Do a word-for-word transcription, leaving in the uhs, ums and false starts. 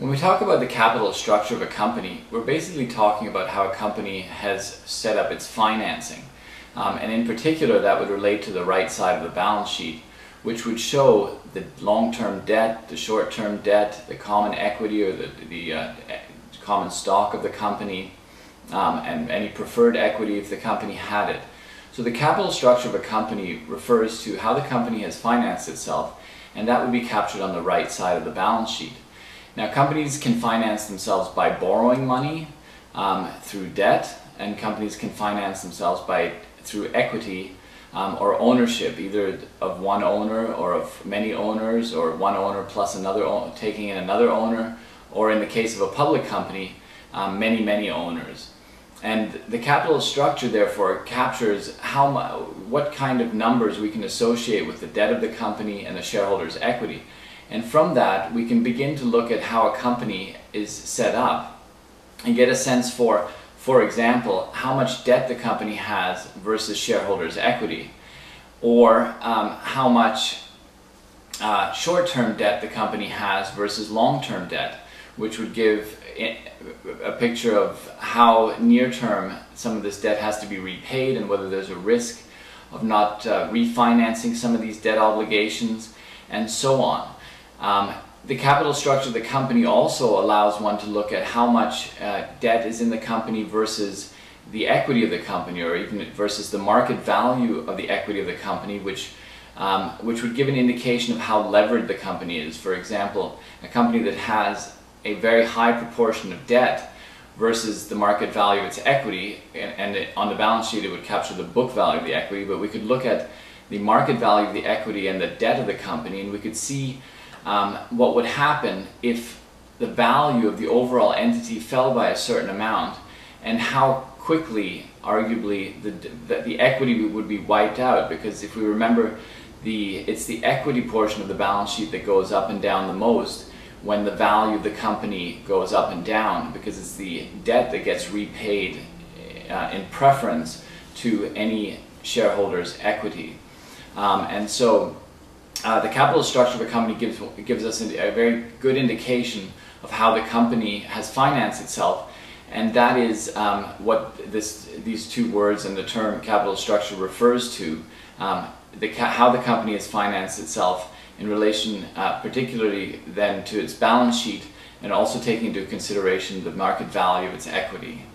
When we talk about the capital structure of a company, we're basically talking about how a company has set up its financing. Um, and in particular, that would relate to the right side of the balance sheet, which would show the long-term debt, the short-term debt, the common equity or the, the uh, common stock of the company, um, and any preferred equity if the company had it. So the capital structure of a company refers to how the company has financed itself, and that would be captured on the right side of the balance sheet. Now, companies can finance themselves by borrowing money um, through debt, and companies can finance themselves by through equity um, or ownership, either of one owner or of many owners, or one owner plus another owner, taking in another owner, or in the case of a public company, um, many, many owners. And the capital structure, therefore, captures how what kind of numbers we can associate with the debt of the company and the shareholders' equity. And from that, we can begin to look at how a company is set up and get a sense for, for example, how much debt the company has versus shareholders' equity, or um, how much uh, short-term debt the company has versus long-term debt, which would give a picture of how near-term some of this debt has to be repaid and whether there's a risk of not uh, refinancing some of these debt obligations, and so on. Um, the capital structure of the company also allows one to look at how much uh, debt is in the company versus the equity of the company, or even versus the market value of the equity of the company, which, um, which would give an indication of how levered the company is. For example, a company that has a very high proportion of debt versus the market value of its equity, and, and it, on the balance sheet it would capture the book value of the equity, but we could look at the market value of the equity and the debt of the company, and we could see Um, what would happen if the value of the overall entity fell by a certain amount, and how quickly, arguably, the, the, the equity would be wiped out. Because if we remember, the, it's the equity portion of the balance sheet that goes up and down the most when the value of the company goes up and down, because it's the debt that gets repaid uh, in preference to any shareholder's equity. Um, and so Uh, the capital structure of a company gives, gives us a very good indication of how the company has financed itself, and that is um, what this, these two words and the term capital structure refers to, um, the ca how the company has financed itself in relation uh, particularly then to its balance sheet, and also taking into consideration the market value of its equity.